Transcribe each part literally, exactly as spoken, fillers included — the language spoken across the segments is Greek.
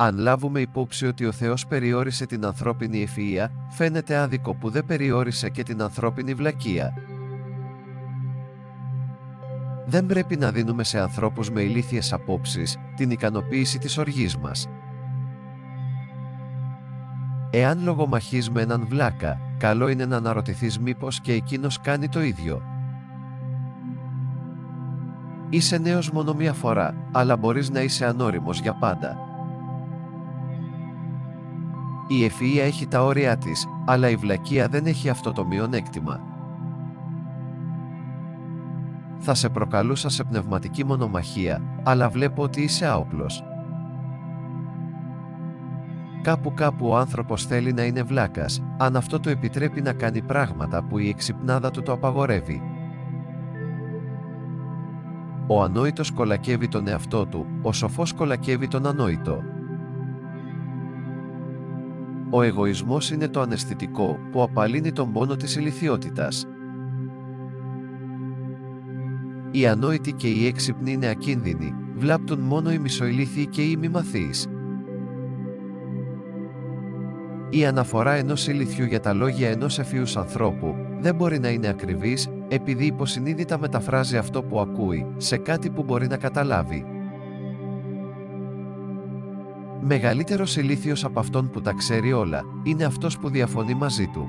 Αν λάβουμε υπόψη ότι ο Θεός περιόρισε την ανθρώπινη ευφυΐα, φαίνεται άδικο που δεν περιόρισε και την ανθρώπινη βλακεία. Δεν πρέπει να δίνουμε σε ανθρώπους με ηλίθιες απόψεις την ικανοποίηση της οργής μας. Εάν λογομαχείς με έναν βλάκα, καλό είναι να αναρωτηθείς μήπως και εκείνος κάνει το ίδιο. Είσαι νέος μόνο μία φορά, αλλά μπορείς να είσαι ανώριμος για πάντα. Η ευφυΐα έχει τα όρια της, αλλά η βλακεία δεν έχει αυτό το μειονέκτημα. Θα σε προκαλούσα σε πνευματική μονομαχία, αλλά βλέπω ότι είσαι άοπλος. Κάπου κάπου ο άνθρωπος θέλει να είναι βλάκας, αν αυτό του επιτρέπει να κάνει πράγματα που η εξυπνάδα του το απαγορεύει. Ο ανόητος κολακεύει τον εαυτό του, ο σοφός κολακεύει τον ανόητο. Ο εγωισμός είναι το αναισθητικό που απαλύνει τον πόνο της ηλιθιότητας. Οι ανόητοι και οι έξυπνοι είναι ακίνδυνοι, βλάπτουν μόνο οι μισοηλίθιοι και οι μη μαθείς. Η αναφορά ενός ηλίθιου για τα λόγια ενός ευφυούς ανθρώπου δεν μπορεί να είναι ακριβής, επειδή υποσυνείδητα μεταφράζει αυτό που ακούει σε κάτι που μπορεί να καταλάβει. Μεγαλύτερος ηλίθιος από αυτόν που τα ξέρει όλα είναι αυτός που διαφωνεί μαζί του.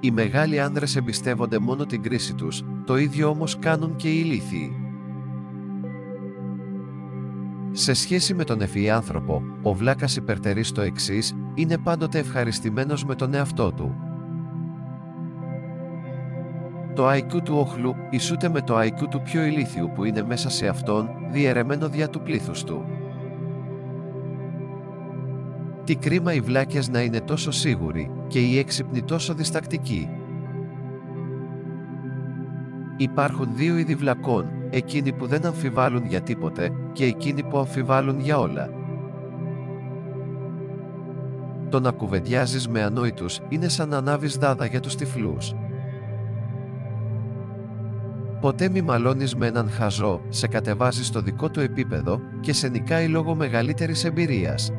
Οι μεγάλοι άνδρες εμπιστεύονται μόνο την κρίση τους, το ίδιο όμως κάνουν και οι ηλίθιοι. Σε σχέση με τον ευφυή άνθρωπο, ο βλάκας υπερτερεί στο εξής, είναι πάντοτε ευχαριστημένος με τον εαυτό του. Το άι κιου του όχλου ισούται με το άι κιου του πιο ηλίθιου που είναι μέσα σε αυτόν, διαιρεμένο δια του πλήθους του. Τι κρίμα οι βλάκες να είναι τόσο σίγουροι και οι έξυπνοι τόσο διστακτικοί. Υπάρχουν δύο είδη βλακών, εκείνοι που δεν αμφιβάλλουν για τίποτε και εκείνοι που αμφιβάλλουν για όλα. Το να κουβεντιάζεις με ανόητους είναι σαν να ανάβεις δάδα για τους τυφλούς. Ποτέ μη μαλώνεις με έναν χαζό, σε κατεβάζει στο δικό του επίπεδο και σε νικάει λόγω μεγαλύτερης εμπειρίας.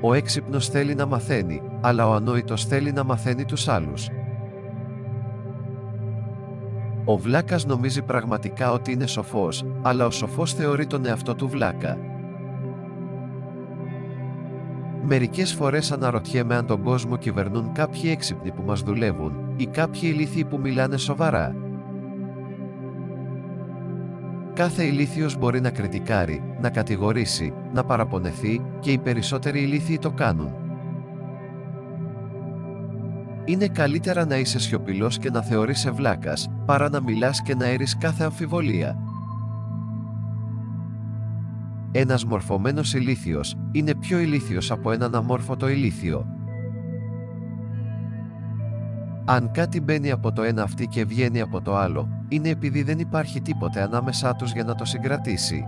Ο έξυπνος θέλει να μαθαίνει, αλλά ο ανόητος θέλει να μαθαίνει τους άλλους. Ο βλάκας νομίζει πραγματικά ότι είναι σοφός, αλλά ο σοφός θεωρεί τον εαυτό του βλάκα. Μερικές φορές αναρωτιέμαι αν τον κόσμο κυβερνούν κάποιοι έξυπνοι που μας δουλεύουν ή κάποιοι ηλίθιοι που μιλάνε σοβαρά. Κάθε ηλίθιος μπορεί να κριτικάρει, να κατηγορήσει, να παραπονεθεί και οι περισσότεροι ηλίθιοι το κάνουν. Είναι καλύτερα να είσαι σιωπηλός και να θεωρείσαι βλάκας, παρά να μιλάς και να έρεις κάθε αμφιβολία. Ένας μορφωμένος ηλίθιος είναι πιο ηλίθιος από έναν αμόρφωτο ηλίθιο. Αν κάτι μπαίνει από το ένα αυτί και βγαίνει από το άλλο, είναι επειδή δεν υπάρχει τίποτε ανάμεσά τους για να το συγκρατήσει.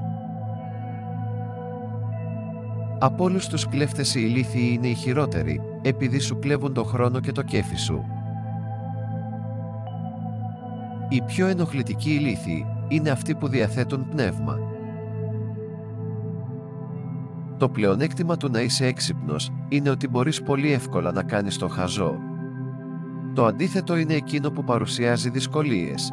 Από όλους τους κλέφτες οι ηλίθιοι είναι οι χειρότεροι, επειδή σου κλέβουν τον χρόνο και το κέφι σου. Οι πιο ενοχλητικοί ηλίθιοι είναι αυτοί που διαθέτουν πνεύμα. Το πλεονέκτημα του να είσαι έξυπνος είναι ότι μπορείς πολύ εύκολα να κάνεις τον χαζό. Το αντίθετο είναι εκείνο που παρουσιάζει δυσκολίες.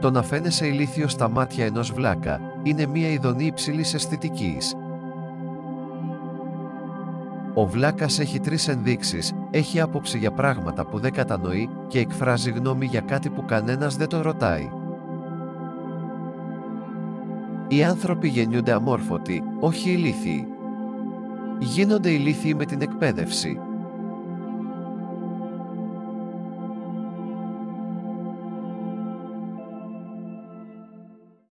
Το να φαίνεσαι ηλίθιο στα μάτια ενός βλάκα είναι μία ειδονή υψηλής αισθητικής. Ο βλάκας έχει τρεις ενδείξεις, έχει άποψη για πράγματα που δεν κατανοεί και εκφράζει γνώμη για κάτι που κανένας δεν τον ρωτάει. Οι άνθρωποι γεννιούνται αμόρφωτοι, όχι ηλίθιοι. Γίνονται ηλίθιοι με την εκπαίδευση.